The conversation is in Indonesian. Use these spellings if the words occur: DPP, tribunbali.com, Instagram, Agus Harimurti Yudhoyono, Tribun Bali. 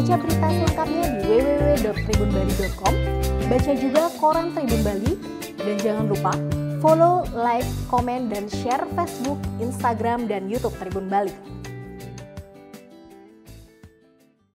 Baca berita selengkapnya di www.tribunbali.com. Baca juga koran Tribun Bali. Dan jangan lupa follow, like, komen, dan share Facebook, Instagram, dan YouTube Tribun Bali.